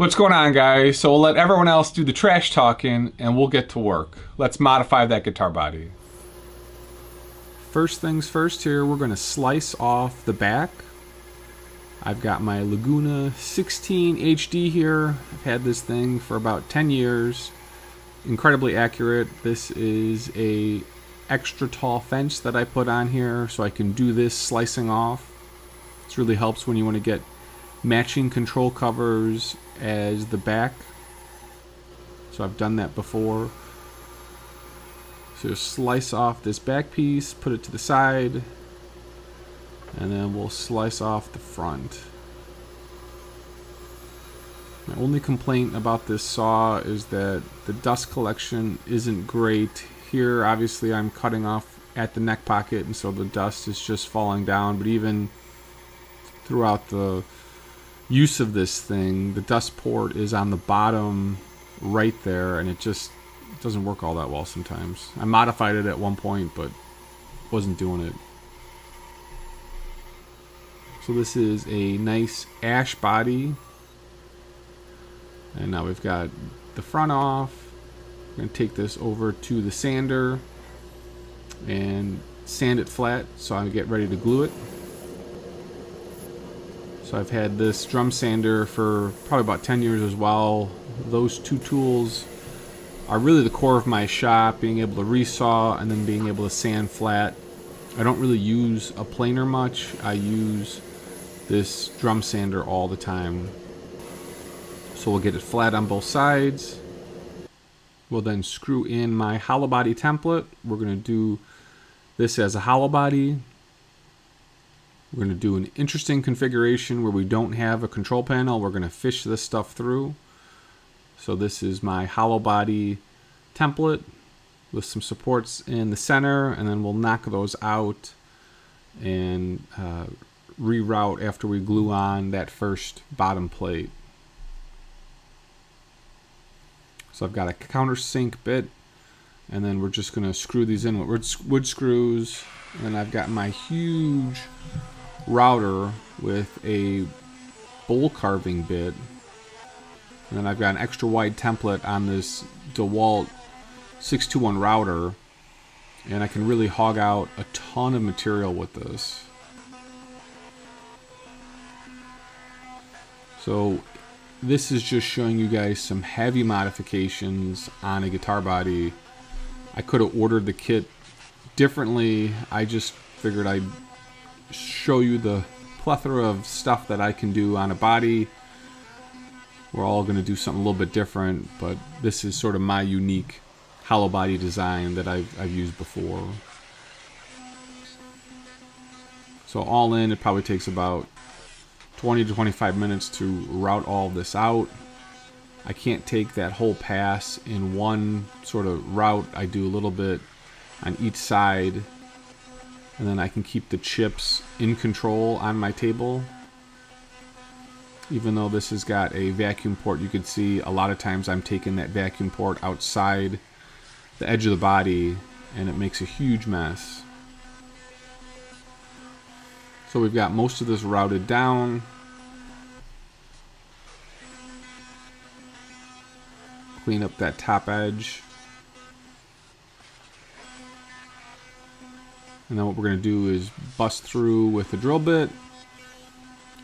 What's going on, guys? So we'll let everyone else do the trash talking and we'll get to work. Let's modify that guitar body. First things first here, we're going to slice off the back. I've got my Laguna 16 HD here. I've had this thing for about 10 years. Incredibly accurate. This is a extra tall fence that I put on here so I can do this slicing off. This really helps when you want to get matching control covers as the back. So I've done that before. So slice off this back piece, put it to the side, and then we'll slice off the front. My only complaint about this saw is that the dust collection isn't great. Here obviously I'm cutting off at the neck pocket and so the dust is just falling down, but even throughout the use of this thing, the dust port is on the bottom right there and it just doesn't work all that well sometimes. I modified it at one point but wasn't doing it. So this is a nice ash body. And now we've got the front off. I'm going to take this over to the sander and sand it flat so I get ready to glue it. So I've had this drum sander for probably about 10 years as well. Those two tools are really the core of my shop, being able to resaw and then being able to sand flat. I don't really use a planer much. I use this drum sander all the time. So we'll get it flat on both sides. We'll then screw in my hollow body template. We're going to do this as a hollow body. We're going to do an interesting configuration where we don't have a control panel. We're going to fish this stuff through. So this is my hollow body template with some supports in the center, and then we'll knock those out and reroute after we glue on that first bottom plate. So I've got a countersink bit, and then we're just going to screw these in with wood screws. And then I've got my huge router with a bowl carving bit. And then I've got an extra wide template on this DeWalt 621 router. And I can really hog out a ton of material with this. So this is just showing you guys some heavy modifications on a guitar body. I could have ordered the kit differently. I just figured I'd show you the plethora of stuff that I can do on a body. We're all going to do something a little bit different, but this is sort of my unique hollow body design that I've used before. So all in, it probably takes about 20 to 25 minutes to route all this out. I can't take that whole pass in one sort of route. I do a little bit on each side, and then I can keep the chips in control on my table. Even though this has got a vacuum port, you can see a lot of times I'm taking that vacuum port outside the edge of the body and it makes a huge mess. So we've got most of this routed down. Clean up that top edge. And then what we're going to do is bust through with a drill bit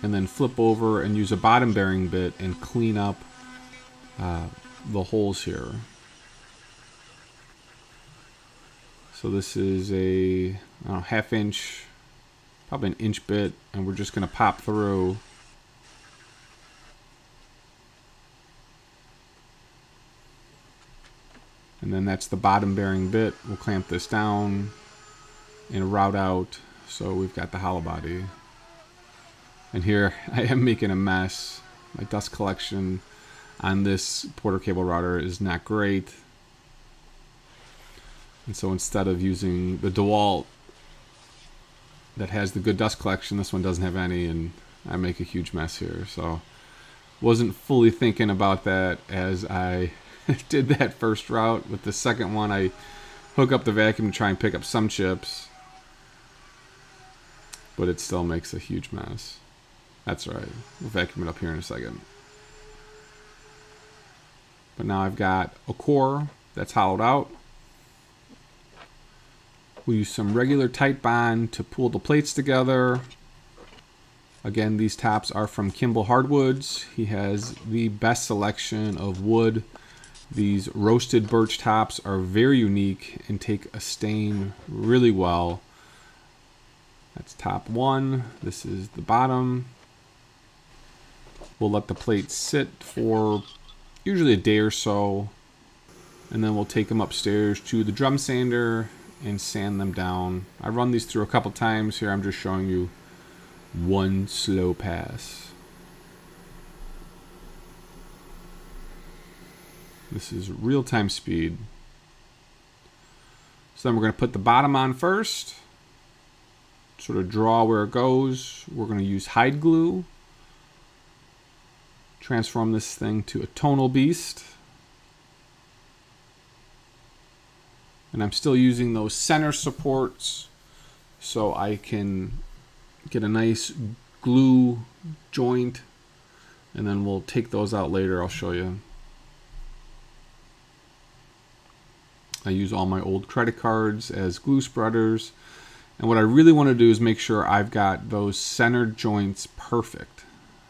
and then flip over and use a bottom bearing bit and clean up the holes here. So this is a half inch, probably an inch bit, and we're just going to pop through. And then that's the bottom bearing bit. We'll clamp this down and route out. So we've got the hollow body. And here I am making a mess. My dust collection on this Porter cable router is not great. And so instead of using the DeWalt that has the good dust collection, this one doesn't have any, and I make a huge mess here. So wasn't fully thinking about that as I did that first route. With the second one, I hook up the vacuum to try and pick up some chips, but it still makes a huge mess. That's right, we'll vacuum it up here in a second. But now I've got a core that's hollowed out. We'll use some regular tight bond to pull the plates together. Again, these tops are from Kimball Hardwoods. He has the best selection of wood. These roasted birch tops are very unique and take a stain really well. That's top one. This is the bottom. We'll let the plate sit for usually a day or so, and then we'll take them upstairs to the drum sander and sand them down. I run these through a couple times here. I'm just showing you one slow pass. This is real-time speed. So then we're going to put the bottom on first, sort of draw where it goes. We're going to use hide glue, transform this thing to a tonal beast. And I'm still using those center supports so I can get a nice glue joint, and then we'll take those out later. I'll show you. I use all my old credit cards as glue spreaders. And what I really want to do is make sure I've got those center joints perfect.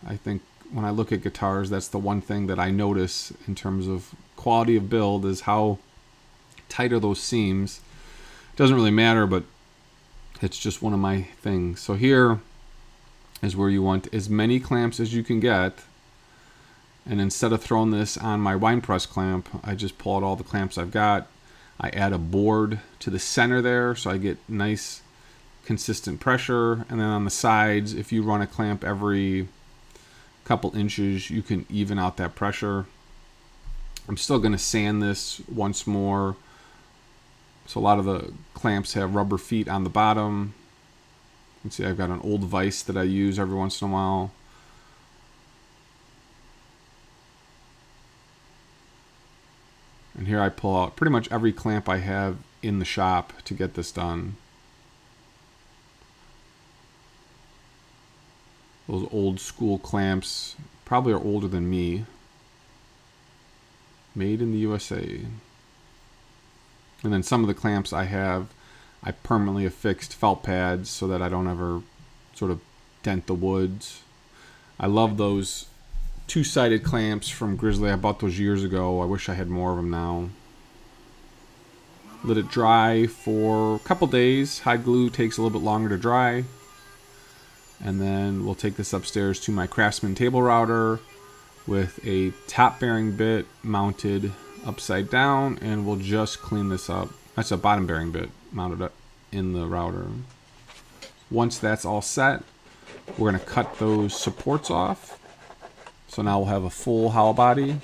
I think when I look at guitars, that's the one thing that I notice in terms of quality of build is how tight are those seams. It doesn't really matter, but it's just one of my things. So here is where you want as many clamps as you can get. And instead of throwing this on my wine press clamp, I just pull out all the clamps I've got. I add a board to the center there so I get nice consistent pressure. And then on the sides, if you run a clamp every couple inches, you can even out that pressure. I'm still going to sand this once more. So a lot of the clamps have rubber feet on the bottom. You can see I've got an old vise that I use every once in a while. And here I pull out pretty much every clamp I have in the shop to get this done. Those old school clamps probably are older than me. Made in the USA. And then some of the clamps I have, I permanently affixed felt pads so that I don't ever sort of dent the woods. I love those two-sided clamps from Grizzly. I bought those years ago. I wish I had more of them now. Let it dry for a couple days. Hide glue takes a little bit longer to dry. And then we'll take this upstairs to my Craftsman table router with a top bearing bit mounted upside down, and we'll just clean this up. That's a bottom bearing bit mounted up in the router. Once that's all set, we're going to cut those supports off. So now we'll have a full hollow body.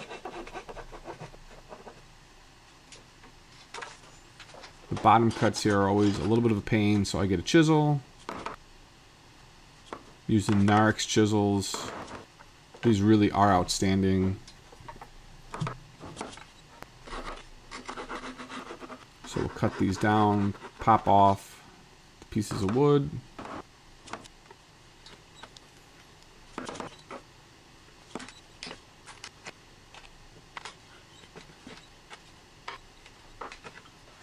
The bottom cuts here are always a little bit of a pain, so I get a chisel. Using Narex chisels. These really are outstanding. So we'll cut these down, pop off the pieces of wood.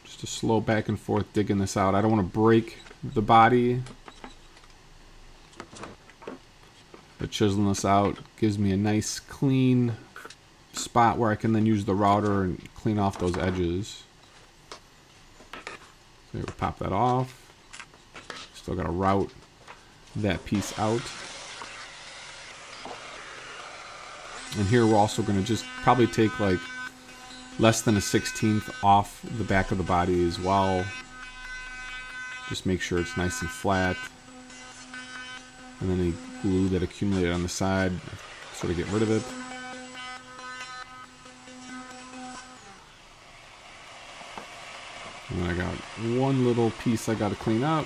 Just a slow back and forth digging this out. I don't want to break the body. But chiseling this out gives me a nice clean spot where I can then use the router and clean off those edges. So we'll pop that off. Still got to route that piece out. And here we're also going to just probably take like less than a 1/16 off the back of the body as well. Just make sure it's nice and flat. And then any glue that accumulated on the side, sort of get rid of it. And I got one little piece I got to clean up.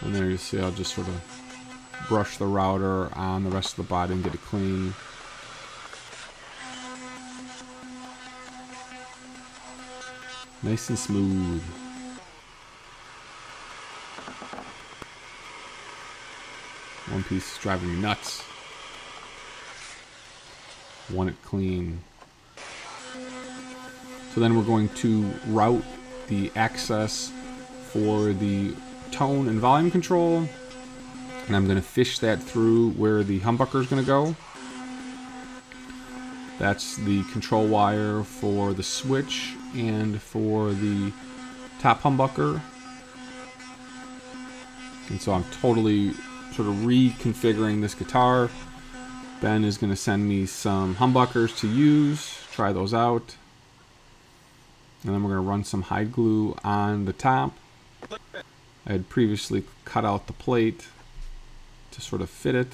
And there you see, I'll just sort of brush the router on the rest of the body and get it clean. Nice and smooth. One piece is driving me nuts. Want it clean. So then we're going to route the access for the tone and volume control. And I'm going to fish that through where the humbucker is going to go. That's the control wire for the switch and for the top humbucker. And so I'm totally sort of reconfiguring this guitar. Ben is going to send me some humbuckers to use, try those out. And then we're going to run some hide glue on the top. I had previously cut out the plate to sort of fit it.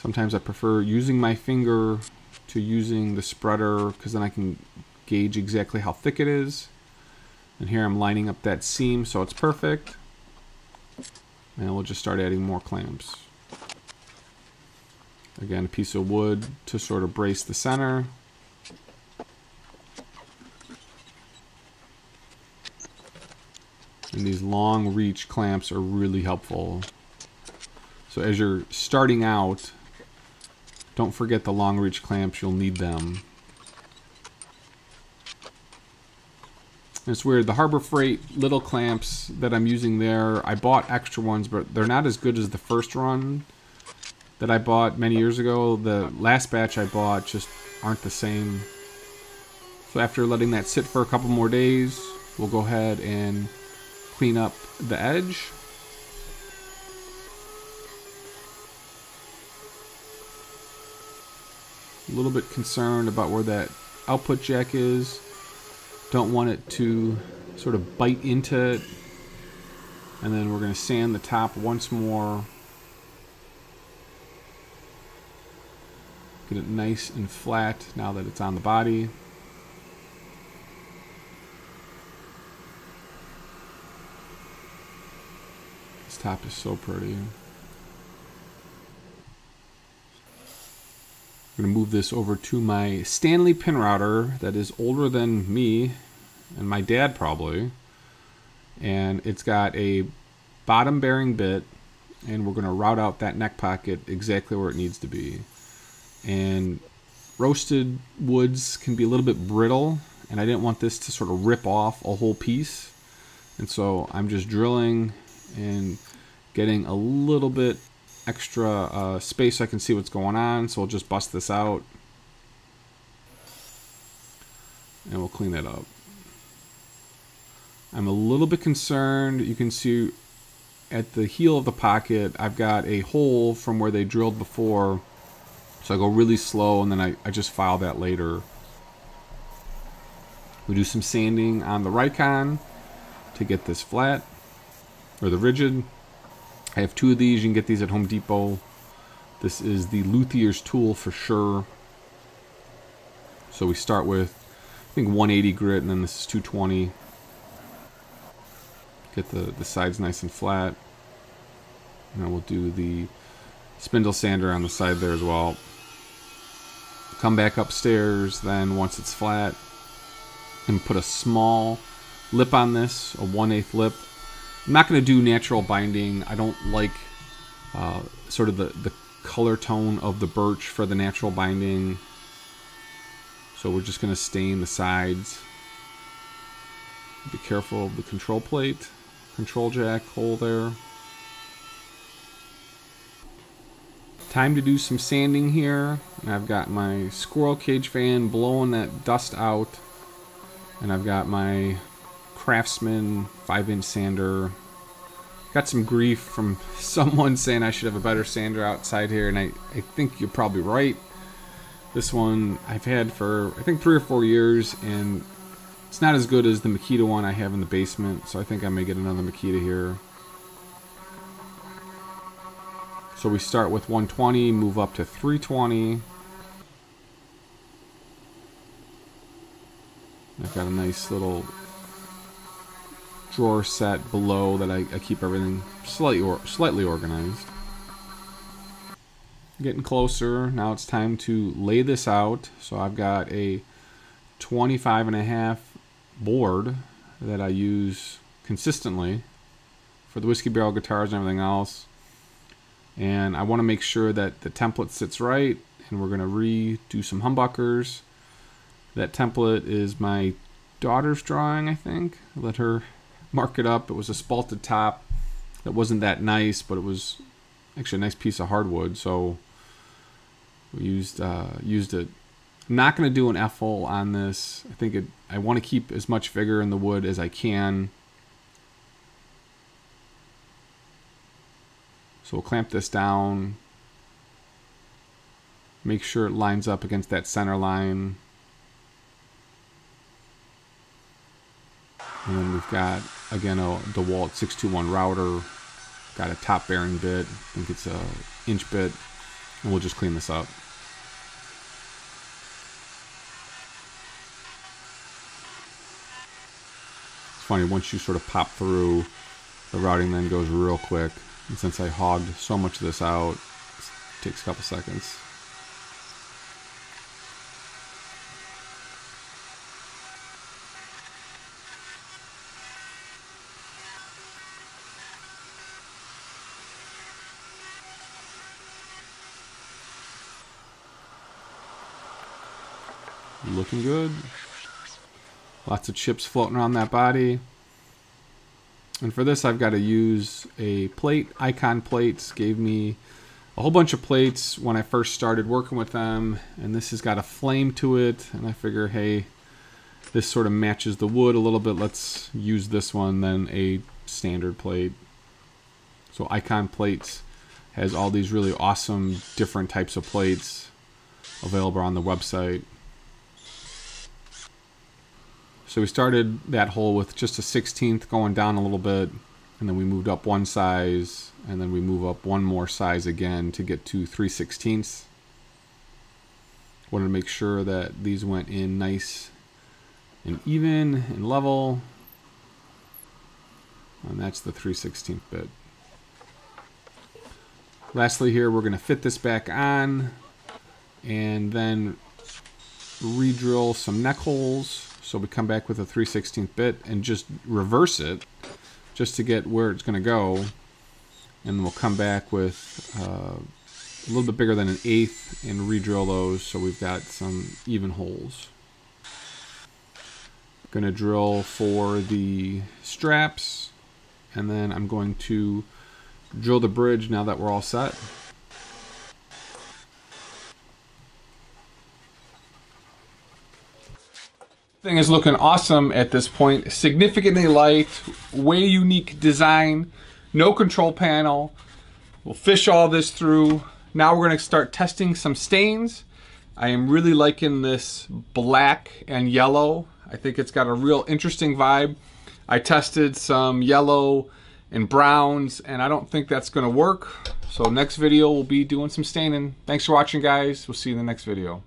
Sometimes I prefer using my finger to using the spreader because then I can gauge exactly how thick it is. And here I'm lining up that seam so it's perfect. And we'll just start adding more clamps. Again, a piece of wood to sort of brace the center. And these long reach clamps are really helpful. So as you're starting out, don't forget the long reach clamps, you'll need them. And it's weird, the Harbor Freight little clamps that I'm using there, I bought extra ones, but they're not as good as the first run that I bought many years ago. The last batch I bought just aren't the same. So after letting that sit for a couple more days, we'll go ahead and clean up the edge. A little bit concerned about where that output jack is. Don't want it to sort of bite into it. And then we're going to sand the top once more. Get it nice and flat now that it's on the body. This top is so pretty. I'm going to move this over to my Stanley pin router that is older than me and my dad probably. And it's got a bottom bearing bit, and we're going to route out that neck pocket exactly where it needs to be. And roasted woods can be a little bit brittle, and I didn't want this to sort of rip off a whole piece. And so I'm just drilling and getting a little bit extra space so I can see what's going on, so we'll just bust this out and we'll clean that up. I'm a little bit concerned, you can see at the heel of the pocket I've got a hole from where they drilled before, so I go really slow and then I just file that later. We do some sanding on the Rikon to get this flat, or the rigid. I have two of these, you can get these at Home Depot. This is the luthier's tool for sure. So we start with, I think 180 grit, and then this is 220. Get the sides nice and flat. Now we'll do the spindle sander on the side there as well. Come back upstairs then once it's flat, and put a small lip on this, a 1/8 lip. I'm not going to do natural binding. I don't like sort of the color tone of the birch for the natural binding. So we're just going to stain the sides. Be careful of the control plate, control jack hole there. Time to do some sanding here. And I've got my squirrel cage fan blowing that dust out. And I've got my Craftsman 5-inch sander. Got some grief from someone saying I should have a better sander outside here, and I think you're probably right. This one I've had for I think 3 or 4 years, and it's not as good as the Makita one I have in the basement, so I think I may get another Makita here. So we start with 120, move up to 320. I've got a nice little drawer set below that I keep everything slightly organized. Getting closer, now it's time to lay this out. So I've got a 25.5 board that I use consistently for the whiskey barrel guitars and everything else. And I want to make sure that the template sits right, and we're going to redo some humbuckers. That template is my daughter's drawing, I think. I let her mark it up. It was a spalted top that wasn't that nice, but it was actually a nice piece of hardwood, so we used it. I'm not going to do an F-hole on this. I think I want to keep as much vigor in the wood as I can. So we'll clamp this down, make sure it lines up against that center line. And then we've got, again, a DeWalt 621 router, got a top bearing bit, I think it's an inch bit, and we'll just clean this up. It's funny, once you sort of pop through, the routing then goes real quick. And since I hogged so much of this out, it takes a couple seconds. Looking good. Lots of chips floating around that body. And for this, I've got to use a plate. Icon Plates gave me a whole bunch of plates when I first started working with them, and this has got a flame to it, and I figure, hey, this sort of matches the wood a little bit. Let's use this one than a standard plate. So Icon Plates has all these really awesome different types of plates available on the website. So we started that hole with just a 16th going down a little bit, and then we moved up one size, and then we move up one more size again to get to 3/16. Wanted to make sure that these went in nice and even and level, and that's the 3/16 bit. Lastly here, we're going to fit this back on and then re-drill some neck holes. So we come back with a 3/16 bit and just reverse it just to get where it's going to go. And we'll come back with a little bit bigger than an 1/8 and re-drill those so we've got some even holes. Going to drill for the straps, and then I'm going to drill the bridge now that we're all set. Thing is looking awesome at this point. Significantly light, way unique design, no control panel. We'll fish all this through. Now we're going to start testing some stains. I am really liking this black and yellow. I think it's got a real interesting vibe. I tested some yellow and browns, and I don't think that's going to work. So next video we'll be doing some staining. Thanks for watching, guys. We'll see you in the next video.